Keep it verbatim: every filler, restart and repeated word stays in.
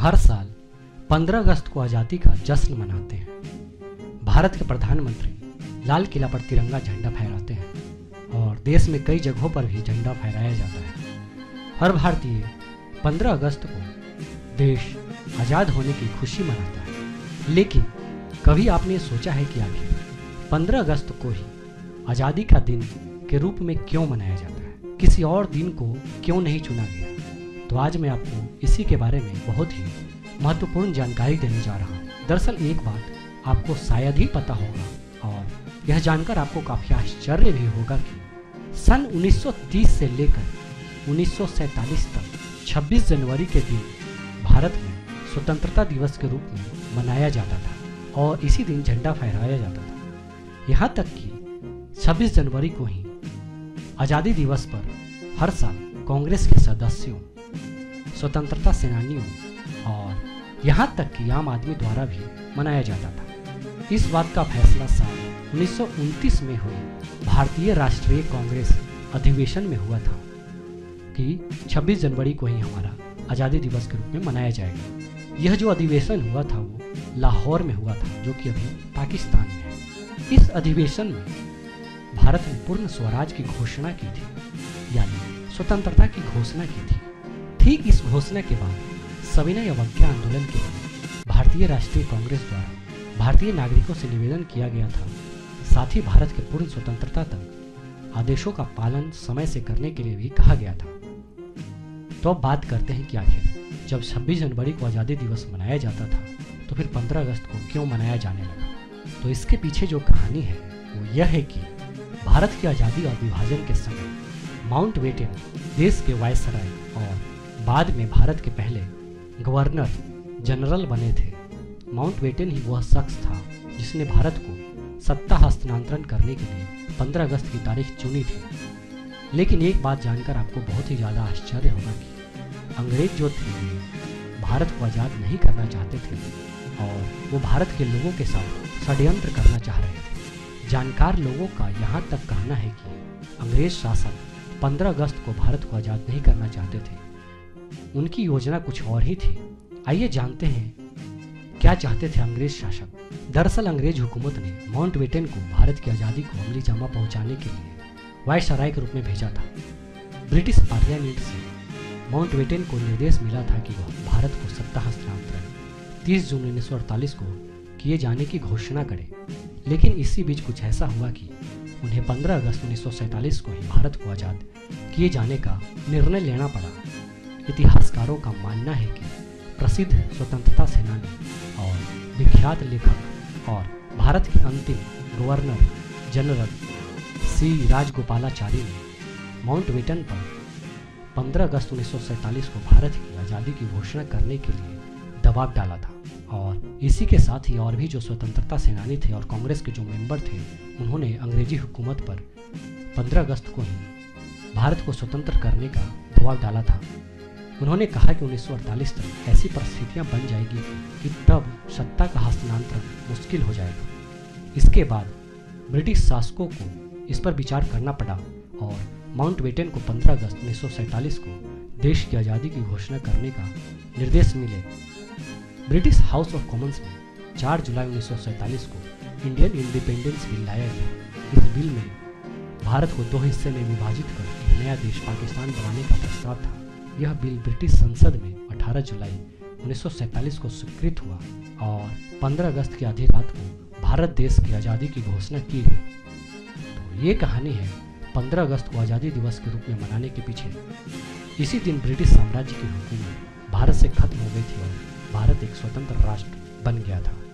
हर साल पंद्रह अगस्त को आज़ादी का जश्न मनाते हैं। भारत के प्रधानमंत्री लाल किला पर तिरंगा झंडा फहराते हैं और देश में कई जगहों पर भी झंडा फहराया जाता है। हर भारतीय पंद्रह अगस्त को देश आज़ाद होने की खुशी मनाता है। लेकिन कभी आपने सोचा है कि आखिर पंद्रह अगस्त को ही आज़ादी का दिन के रूप में क्यों मनाया जाता है? किसी और दिन को क्यों नहीं चुना गया? तो आज मैं आपको इसी के बारे में बहुत ही महत्वपूर्ण जानकारी देने जा रहा हूँ। दरअसल एक बात आपको शायद ही पता होगा और यह जानकर आपको काफ़ी आश्चर्य भी होगा कि सन उन्नीस सौ तीस से लेकर उन्नीस सौ सैंतालीस तक छब्बीस जनवरी के दिन भारत में स्वतंत्रता दिवस के रूप में मनाया जाता था और इसी दिन झंडा फहराया जाता था। यहाँ तक कि छब्बीस जनवरी को ही आज़ादी दिवस पर हर साल कांग्रेस के सदस्यों, स्वतंत्रता सेनानियों और यहाँ तक कि आम आदमी द्वारा भी मनाया जाता था। इस बात का फैसला साल उन्नीस सौ उनतीस में हुई भारतीय राष्ट्रीय कांग्रेस अधिवेशन में हुआ था कि छब्बीस जनवरी को ही हमारा आज़ादी दिवस के रूप में मनाया जाएगा। यह जो अधिवेशन हुआ था वो लाहौर में हुआ था, जो कि अभी पाकिस्तान में है। इस अधिवेशन में भारत ने पूर्ण स्वराज की घोषणा की थी, यानी स्वतंत्रता की घोषणा की थी। ठीक इस घोषणा के बाद सविनय अवज्ञा आंदोलन के बाद भारतीय राष्ट्रीय कांग्रेस द्वारा भारतीय नागरिकों से निवेदन किया गया था, साथ ही भारत के पूर्ण स्वतंत्रता तक आदेशों का पालन समय से करने के लिए भी कहा गया था। तो अब बात करते हैं कि आखिर जब छब्बीस जनवरी को आज़ादी दिवस मनाया जाता था तो फिर पंद्रह अगस्त को क्यों मनाया जाने लगा? तो इसके पीछे जो कहानी है वो यह है कि भारत की आज़ादी और विभाजन के समय माउंटबेटन देश के वायसराय और बाद में भारत के पहले गवर्नर जनरल बने थे। माउंटबेटन ही वह शख्स था जिसने भारत को सत्ता हस्तांतरण करने के लिए पंद्रह अगस्त की तारीख चुनी थी। लेकिन एक बात जानकर आपको बहुत ही ज़्यादा आश्चर्य होगा कि अंग्रेज जो थे भारत को आज़ाद नहीं करना चाहते थे और वो भारत के लोगों के साथ षड्यंत्र करना चाह रहे थे। जानकार लोगों का यहाँ तक कहना है कि अंग्रेज शासक पंद्रह अगस्त को भारत को आज़ाद नहीं करना चाहते थे। उनकी योजना कुछ और ही थी। आइए जानते हैं क्या चाहते थे अंग्रेज शासक। दरअसल अंग्रेज हुकूमत ने माउंटबेटन को भारत की आज़ादी को अमली जामा पहुँचाने के लिए वायसराय के रूप में भेजा था। ब्रिटिश पार्लियामेंट से माउंटबेटन को निर्देश मिला था कि वह भारत को सत्ता हस्तांतरण तीस जून उन्नीस सौ अड़तालीस को किए जाने की घोषणा करें। लेकिन इसी बीच कुछ ऐसा हुआ कि उन्हें पंद्रह अगस्त उन्नीस सौ सैंतालीस को ही भारत को आज़ाद किए जाने का निर्णय लेना पड़ा। इतिहासकारों का मानना है कि प्रसिद्ध स्वतंत्रता सेनानी और विख्यात लेखक और भारत के अंतिम गवर्नर जनरल सी राजगोपालाचारी ने माउंटबेटन पर पंद्रह अगस्त उन्नीस सौ सैंतालीस को भारत की आज़ादी की घोषणा करने के लिए दबाव डाला था। और इसी के साथ ही और भी जो स्वतंत्रता सेनानी थे और कांग्रेस के जो मेंबर थे उन्होंने अंग्रेजी हुकूमत पर पंद्रह अगस्त को ही भारत को स्वतंत्र करने का दबाव डाला था। उन्होंने कहा कि उन्नीस सौ अड़तालीस तक ऐसी परिस्थितियां बन जाएगी कि तब सत्ता का हस्तांतरण मुश्किल हो जाएगा। इसके बाद ब्रिटिश शासकों को इस पर विचार करना पड़ा और माउंटबेटन को पंद्रह अगस्त उन्नीस सौ सैंतालीस को देश की आज़ादी की घोषणा करने का निर्देश मिले। ब्रिटिश हाउस ऑफ कॉमन्स में चार जुलाई उन्नीस सौ सैंतालीस को इंडियन इंडिपेंडेंस बिल लाया गया। इस बिल में भारत को दो हिस्से में विभाजित कर एक नया देश पाकिस्तान बनाने का प्रस्ताव था। यह बिल ब्रिटिश संसद में अठारह जुलाई उन्नीस सौ सैंतालीस को स्वीकृत हुआ और पंद्रह अगस्त की आधी रात को भारत देश की आज़ादी की घोषणा की गई। तो ये कहानी है पंद्रह अगस्त को आज़ादी दिवस के रूप में मनाने के पीछे। इसी दिन ब्रिटिश साम्राज्य की हुकूमत भारत से खत्म हो गई थी और भारत एक स्वतंत्र राष्ट्र बन गया था।